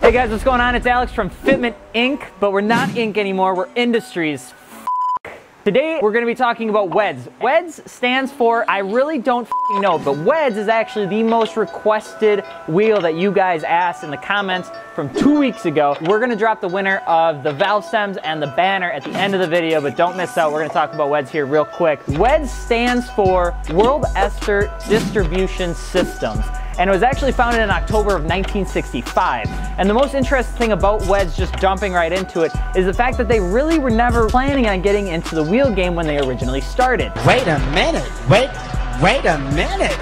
Hey guys, what's going on? It's Alex from Fitment Inc., but we're not Inc. anymore, we're Industries. Today, we're gonna be talking about Weds. Weds stands for, I really don't know, but Weds is actually the most requested wheel that you guys asked in the comments from 2 weeks ago. We're gonna drop the winner of the valve stems and the banner at the end of the video, but don't miss out, we're gonna talk about Weds here real quick. Weds stands for World Esther Distribution Systems, and it was actually founded in October of 1965. And the most interesting thing about Weds, just jumping right into it, is the fact that they really were never planning on getting into the wheel game when they originally started. Wait a minute, wait a minute.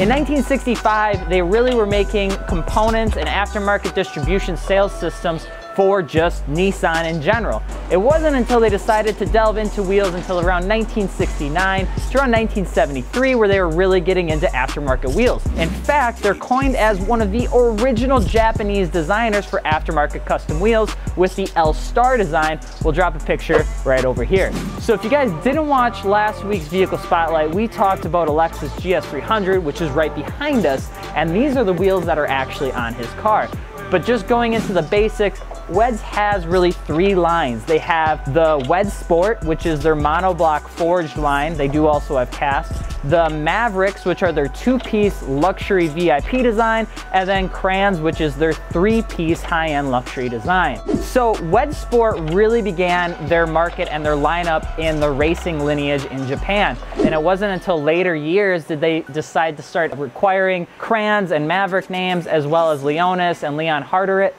In 1965, they really were making components and aftermarket distribution sales systems for just Nissan in general. It wasn't until they decided to delve into wheels until around 1969 to around 1973 where they were really getting into aftermarket wheels. In fact, they're coined as one of the original Japanese designers for aftermarket custom wheels with the L Star design. We'll drop a picture right over here. So if you guys didn't watch last week's vehicle spotlight, we talked about a Lexus GS300, which is right behind us, and these are the wheels that are actually on his car. But just going into the basics, Weds has really three lines. They have the Wedsport, which is their monoblock forged line. They do also have cast. The Mavericks, which are their two-piece luxury VIP design, and then Kranze, which is their three-piece high-end luxury design. So Wedsport really began their market and their lineup in the racing lineage in Japan. And it wasn't until later years did they decide to start requiring Kranze and Maverick names, as well as Leonis and Leon Harderit.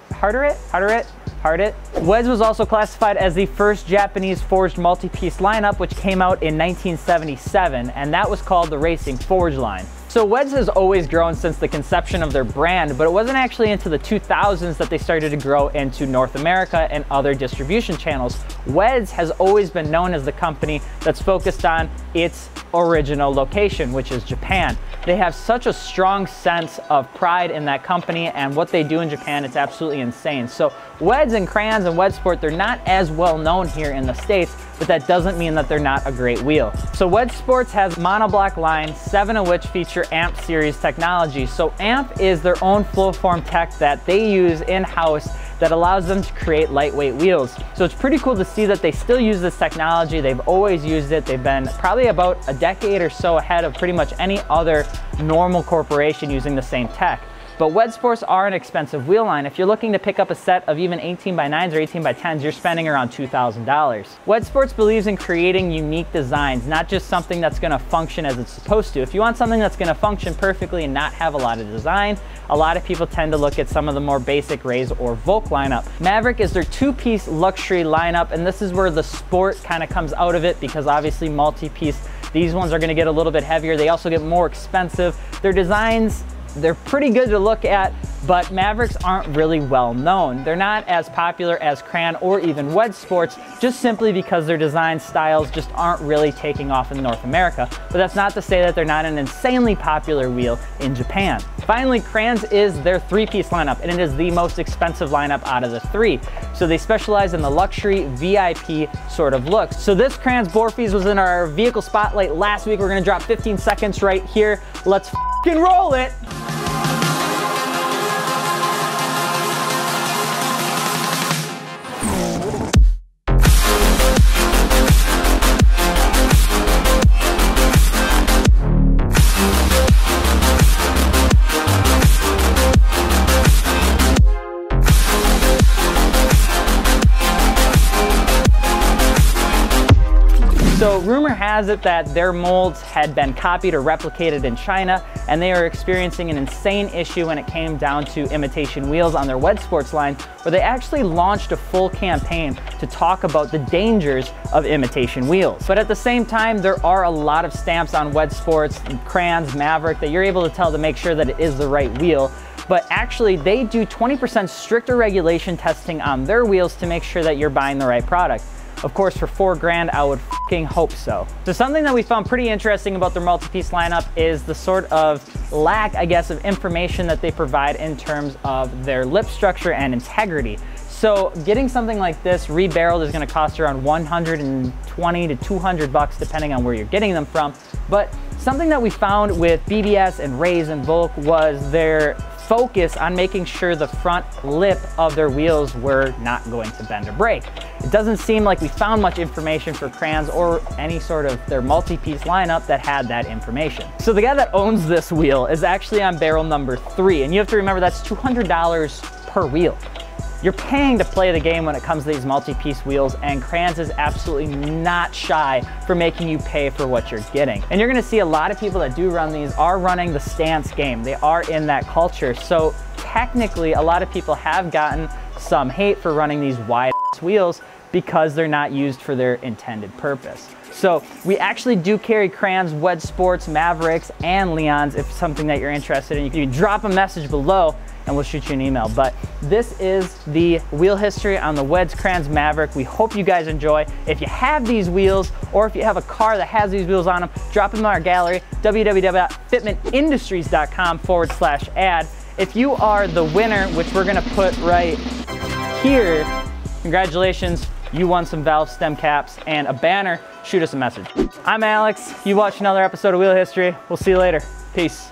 Weds was also classified as the first Japanese forged multi-piece lineup, which came out in 1977, and that was called the Racing Forge Line. So Weds has always grown since the conception of their brand, but it wasn't actually into the 2000s that they started to grow into North America and other distribution channels. Weds has always been known as the company that's focused on its original location, which is Japan. They have such a strong sense of pride in that company and what they do in Japan, it's absolutely insane. So Weds and Kranze and Wedsport, they're not as well known here in the States, but that doesn't mean that they're not a great wheel. So Wedsports has monoblock lines, 7 of which feature AMP series technology. So AMP is their own flow form tech that they use in-house that allows them to create lightweight wheels. So it's pretty cool to see that they still use this technology. They've always used it. They've been probably about a decade or so ahead of pretty much any other normal corporation using the same tech. But Wedsports are an expensive wheel line. If you're looking to pick up a set of even 18x9s or 18x10s, you're spending around $2,000. Wedsports believes in creating unique designs, not just something that's gonna function as it's supposed to. If you want something that's gonna function perfectly and not have a lot of design, a lot of people tend to look at some of the more basic Rays or Volk lineup. Maverick is their two-piece luxury lineup, and this is where the sport kind of comes out of it because obviously multi-piece, these ones are gonna get a little bit heavier. They also get more expensive. Their designs, they're pretty good to look at, but Mavericks aren't really well known. They're not as popular as Kranze or even Wedsports, just simply because their design styles just aren't really taking off in North America. But that's not to say that they're not an insanely popular wheel in Japan. Finally, Kranze is their three-piece lineup, and it is the most expensive lineup out of the three. So they specialize in the luxury VIP sort of look. So this Kranze Borfees was in our vehicle spotlight last week. We're gonna drop 15 seconds right here. Let's f***ing roll it. So rumor has it that their molds had been copied or replicated in China, and they are experiencing an insane issue when it came down to imitation wheels on their Wedsports line, where they actually launched a full campaign to talk about the dangers of imitation wheels. But at the same time, there are a lot of stamps on Wedsports, Kranze, Maverick that you're able to tell to make sure that it is the right wheel. But actually they do 20% stricter regulation testing on their wheels to make sure that you're buying the right product. Of course, for $4,000, I would fucking hope so. So something that we found pretty interesting about their multi-piece lineup is the sort of lack, I guess, of information that they provide in terms of their lip structure and integrity. So getting something like this rebarreled is gonna cost around 120 to 200 bucks, depending on where you're getting them from. But something that we found with BBS and Rays and Volk was their focus on making sure the front lip of their wheels were not going to bend or break. It doesn't seem like we found much information for Kranze or any sort of their multi-piece lineup that had that information. So the guy that owns this wheel is actually on barrel number 3, and you have to remember that's $200 per wheel. You're paying to play the game when it comes to these multi-piece wheels, and Kranze is absolutely not shy for making you pay for what you're getting. And you're gonna see a lot of people that do run these are running the stance game. They are in that culture. So technically, a lot of people have gotten some hate for running these wide wheels because they're not used for their intended purpose. So we actually do carry Kranze, Wedsports, Mavericks, and Leon's if it's something that you're interested in. You can drop a message below and we'll shoot you an email. But this is the wheel history on the Weds Kranze Maverick. We hope you guys enjoy. If you have these wheels, or if you have a car that has these wheels on them, drop them in our gallery, www.fitmentindustries.com/ad. If you are the winner, which we're gonna put right here, congratulations, you won some valve stem caps and a banner. Shoot us a message. I'm Alex, you watched another episode of Wheel History. We'll see you later, peace.